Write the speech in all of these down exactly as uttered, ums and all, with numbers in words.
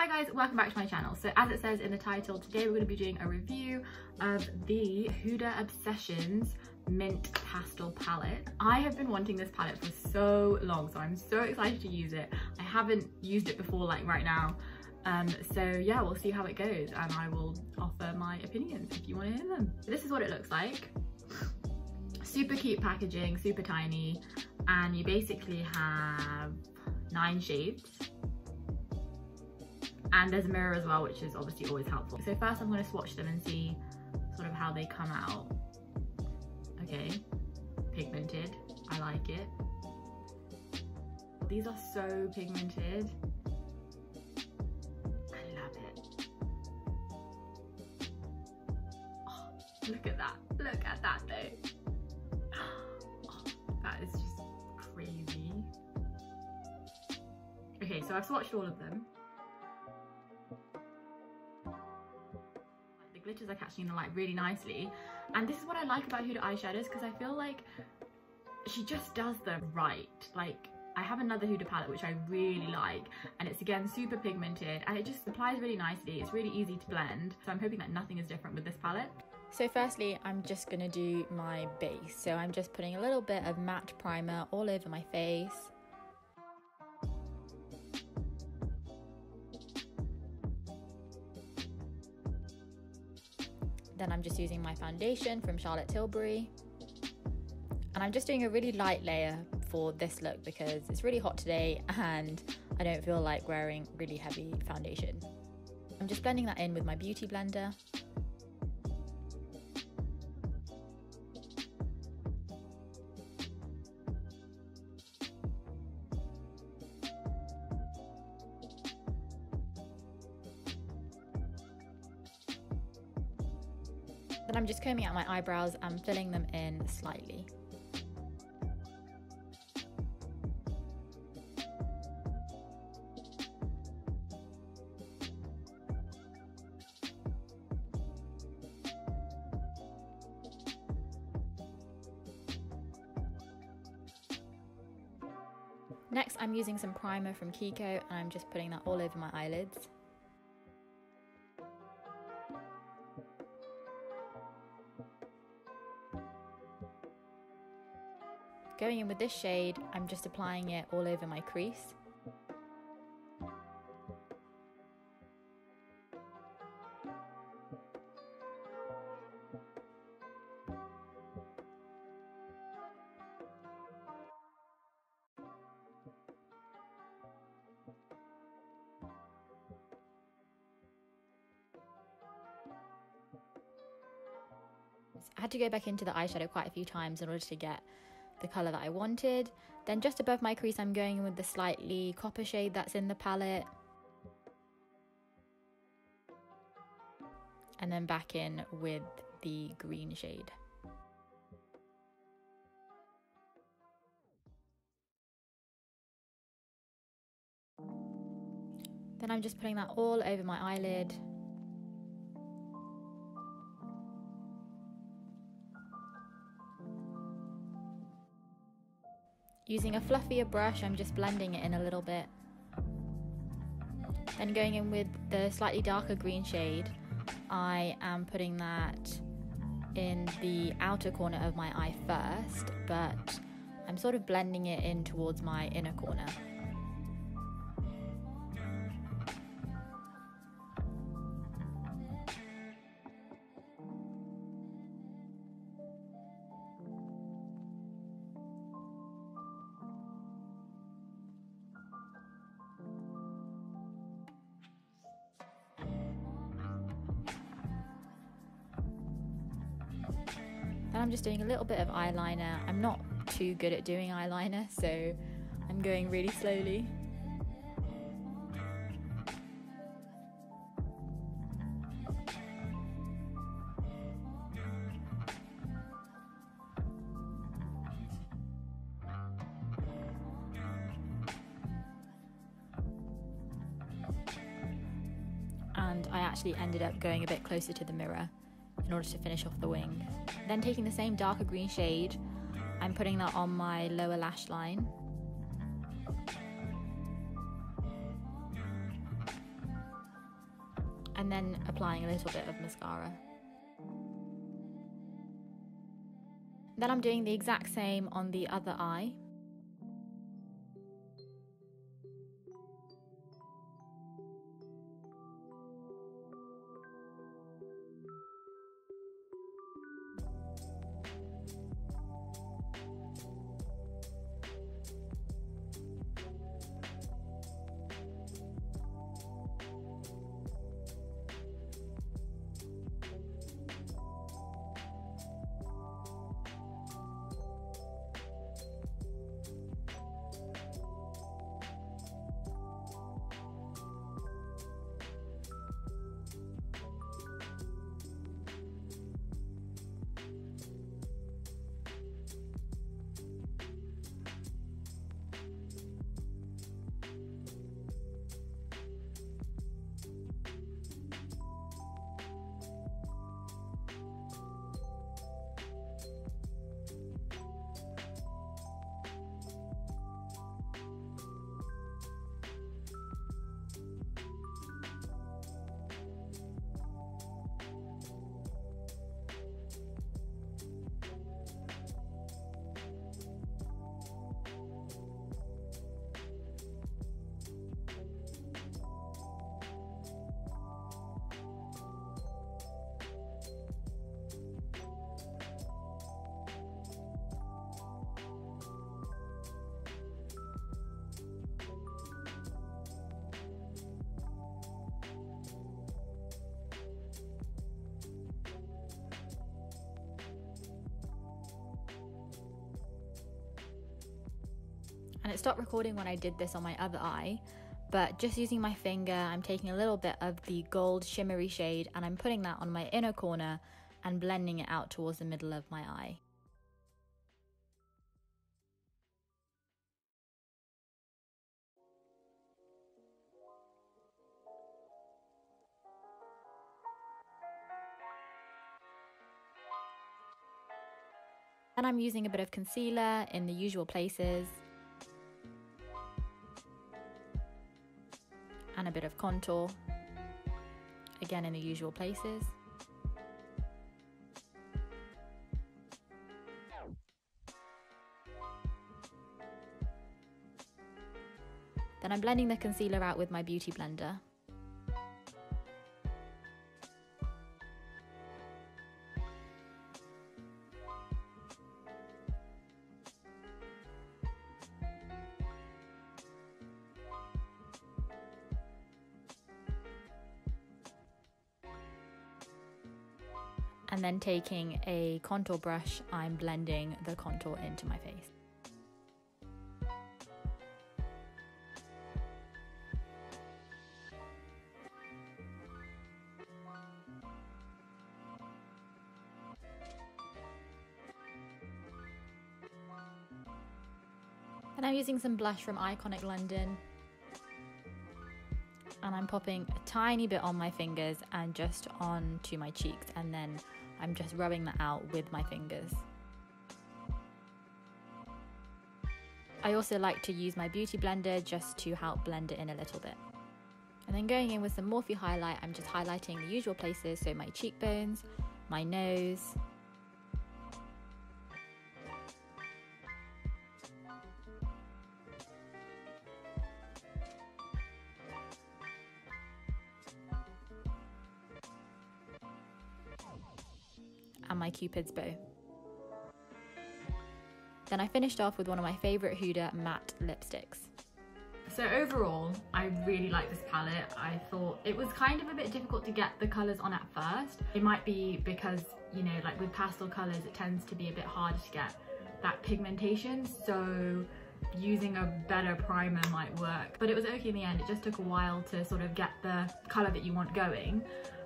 Hi guys, welcome back to my channel. So as it says in the title, today we're going to be doing a review of the Huda Obsessions Mint Pastel Palette. I have been wanting this palette for so long, so I'm so excited to use it. I haven't used it before, like right now. Um, so yeah, we'll see how it goes and I will offer my opinions if you want to hear them. So this is what it looks like. Super cute packaging, super tiny, and you basically have nine shades. And there's a mirror as well, which is obviously always helpful. So first I'm going to swatch them and see sort of how they come out. Okay, pigmented, I like it. These are so pigmented. I love it. Oh, look at that, look at that though. Oh, that is just crazy. Okay, so I've swatched all of them. Glitters are catching the light really nicely, and this is what I like about Huda eyeshadows, because I feel like she just does them right. Like, I have another Huda palette which I really like, and it's again super pigmented and it just applies really nicely. It's really easy to blend, so I'm hoping that nothing is different with this palette. So firstly I'm just gonna do my base, so I'm just putting a little bit of matte primer all over my face. Then I'm just using my foundation from Charlotte Tilbury. And I'm just doing a really light layer for this look because it's really hot today and I don't feel like wearing really heavy foundation. I'm just blending that in with my BeautyBlender. Then I'm just combing out my eyebrows and filling them in slightly. Next, I'm using some primer from Kiko and I'm just putting that all over my eyelids. Going in with this shade, I'm just applying it all over my crease. I had to go back into the eyeshadow quite a few times in order to get the colour that I wanted. Then just above my crease I'm going with the slightly copper shade that's in the palette, and then back in with the green shade. Then I'm just putting that all over my eyelid. Using a fluffier brush, I'm just blending it in a little bit. Then going in with the slightly darker green shade, I am putting that in the outer corner of my eye first, but I'm sort of blending it in towards my inner corner. I'm just doing a little bit of eyeliner. I'm not too good at doing eyeliner, so I'm going really slowly. And I actually ended up going a bit closer to the mirror in order to finish off the wing. Then taking the same darker green shade, I'm putting that on my lower lash line. and then applying a little bit of mascara. Then I'm doing the exact same on the other eye. And it stopped recording when I did this on my other eye, but just using my finger, I'm taking a little bit of the gold shimmery shade and I'm putting that on my inner corner and blending it out towards the middle of my eye. And I'm using a bit of concealer in the usual places. And a bit of contour, again in the usual places. Then I'm blending the concealer out with my Beauty Blender. And then taking a contour brush, I'm blending the contour into my face. And I'm using some blush from Iconic London. And I'm popping a tiny bit on my fingers and just onto my cheeks, and then I'm just rubbing that out with my fingers. I also like to use my Beauty Blender just to help blend it in a little bit. And then going in with some Morphe highlight, I'm just highlighting the usual places, so my cheekbones, my nose, and my Cupid's bow. Then I finished off with one of my favourite Huda matte lipsticks. So overall, I really like this palette. I thought it was kind of a bit difficult to get the colours on at first. It might be because, you know, like with pastel colours, it tends to be a bit harder to get that pigmentation, so using a better primer might work. But it was okay in the end. It just took a while to sort of get the colour that you want going.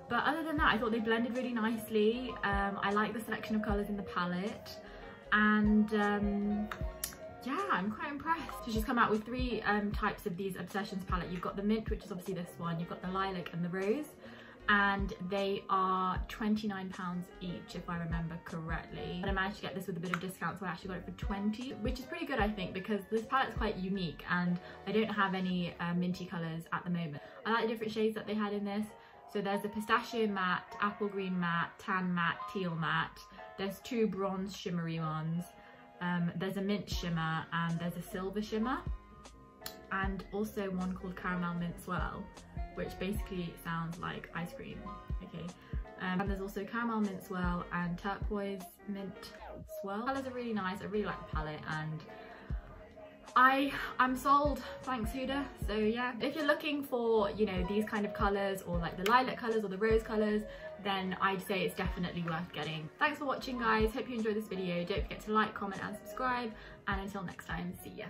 But other than that, I thought they blended really nicely. Um, I like the selection of colours in the palette, and um, yeah, I'm quite impressed. So she's come out with three um, types of these Obsessions palette. You've got the mint, which is obviously this one, you've got the lilac and the rose, and they are twenty-nine pounds each, if I remember correctly. And I managed to get this with a bit of discount, so I actually got it for twenty pounds, which is pretty good, I think, because this palette's quite unique, and I don't have any uh, minty colours at the moment. I like the different shades that they had in this. So there's the pistachio matte, apple green matte, tan matte, teal matte. There's two bronze shimmery ones. Um, there's a mint shimmer and there's a silver shimmer. And also one called caramel mint swirl, which basically sounds like ice cream, okay? Um, and there's also caramel mint swirl and turquoise mint swirl. The colours are really nice, I really like the palette, and I, I'm sold, thanks Huda. So yeah, if you're looking for, you know, these kind of colours, or like the lilac colours or the rose colours, then I'd say it's definitely worth getting. Thanks for watching guys, hope you enjoyed this video. Don't forget to like, comment and subscribe, and until next time, see ya.